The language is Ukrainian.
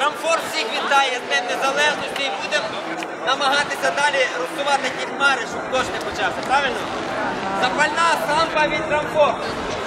Крамфорд всіх вітає з Днем Незалежності і будемо намагатися далі розсувати ті хмари, щоб дощ не почався, правильно? Запальна самба від Крамфорда.